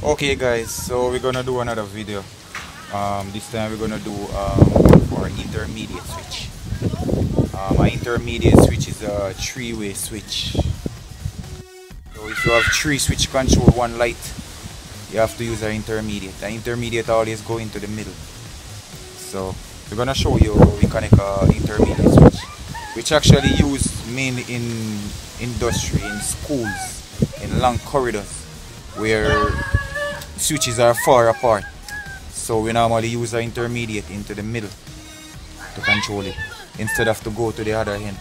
Okay guys, so we're gonna do another video. This time we're gonna do for intermediate switch. An intermediate switch is a three-way switch. So if you have three switch control, one light, you have to use an intermediate. An intermediate always go into the middle. So we're gonna show you how we connect an intermediate switch, which actually used mainly in industry, in schools, in long corridors where switches are far apart. So we normally use an intermediate into the middle to control it instead of to go to the other end.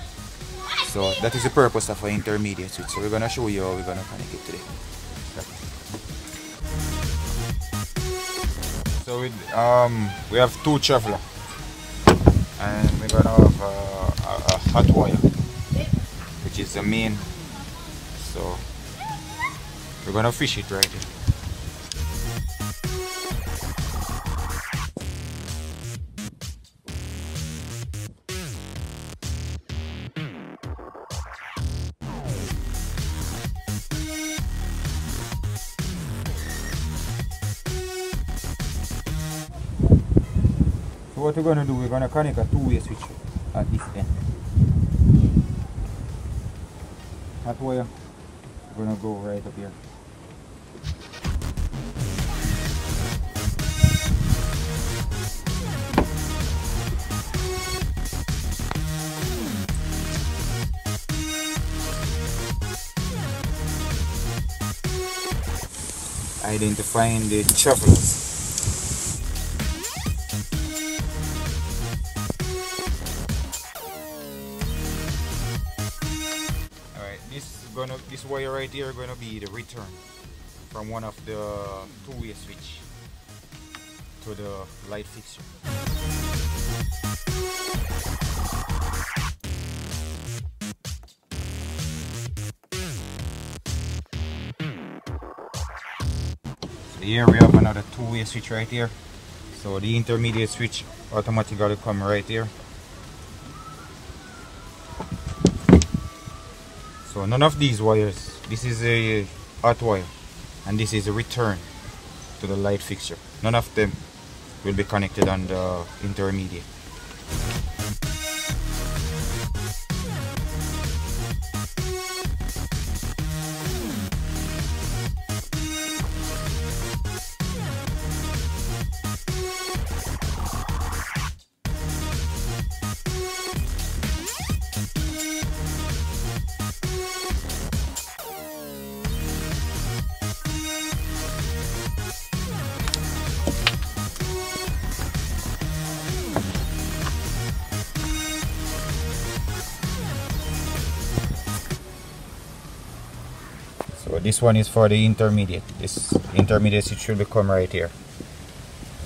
So that is the purpose of an intermediate switch. So we're gonna show you how we're gonna connect it today. So we have two traveler and we're gonna have a hot wire, which is the main. So we're gonna fish it right here. So what we're going to do, we're going to connect a two-way switch at this end. That wire, we're going to go right up here. Identifying the travelers. This wire right here is going to be the return from one of the two-way switch to the light fixture. So here we have another two-way switch right here. So the intermediate switch automatically comes right here. So none of these wires, this is a hot wire and this is a return to the light fixture. None of them will be connected on the intermediate. So this one is for the intermediate. This intermediate switch should become right here.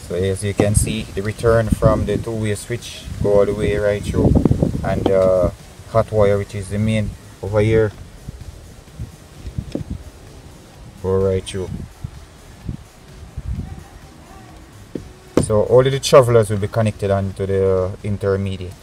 So as you can see, the return from the two-way switch go all the way right through, and the hot wire, which is the main over here, go right through. So all of the travelers will be connected onto the intermediate.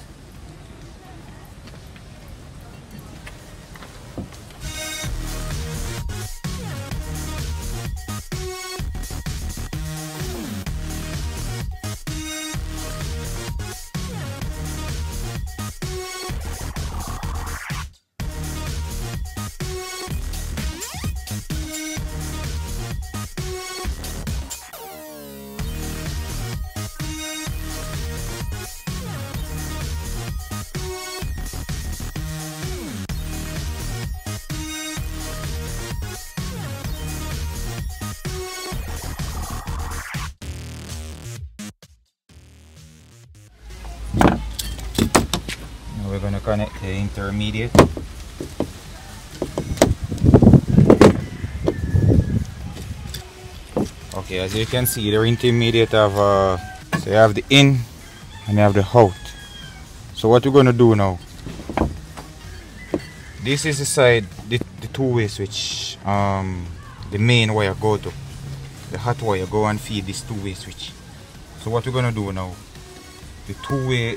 We're going to connect the intermediate. Okay, as you can see, the intermediate have so you have the in and you have the out. So what we're going to do now, this is the side, the two-way switch, the main wire go to the hot wire, go and feed this two-way switch. So what we're going to do now, the two-way,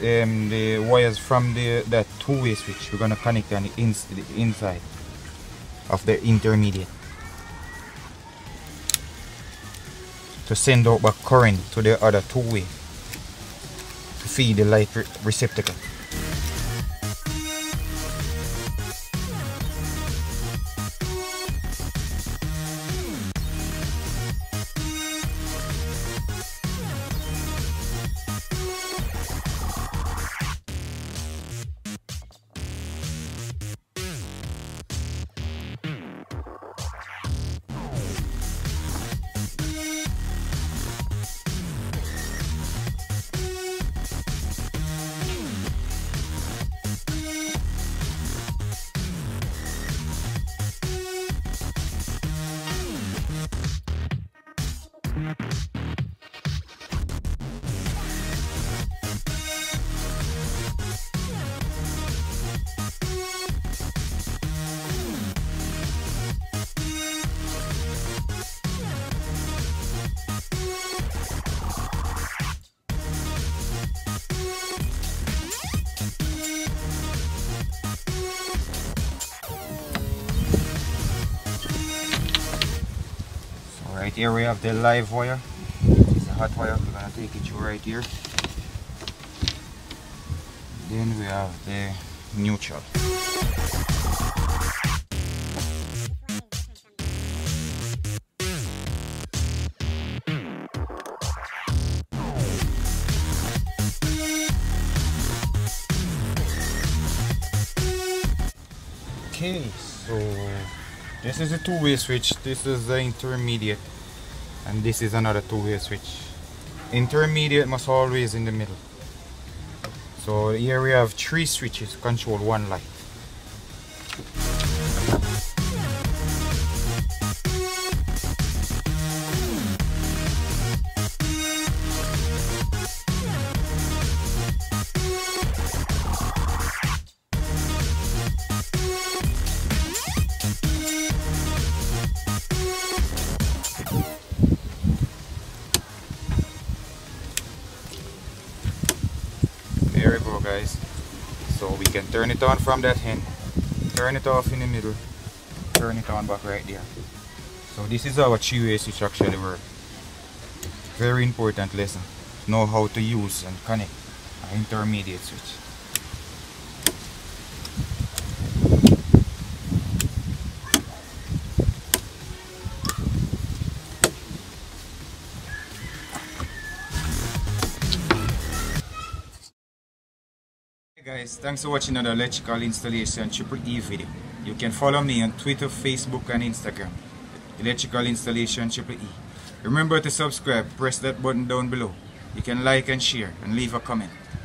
the wires from that two-way switch, we're gonna connect on the inside of the intermediate. to send out back current to the other two-way to feed the light receptacle. Right here we have the live wire. It's a hot wire, we're gonna take it through right here. Then we have the neutral. Okay, so this is a two-way switch, this is the intermediate, and this is another two-way switch. Intermediate must always in the middle. So here we have three switches control one light. There we go, guys. So we can turn it on from that end, turn it off in the middle, turn it on back right there. So this is how a three-way switch actually works. Very important lesson. Know how to use and connect an intermediate switch. Guys, thanks for watching another Electrical Installation Triple E video. You can follow me on Twitter, Facebook and Instagram. Electrical Installation Triple E. Remember to subscribe, press that button down below. You can like and share and leave a comment.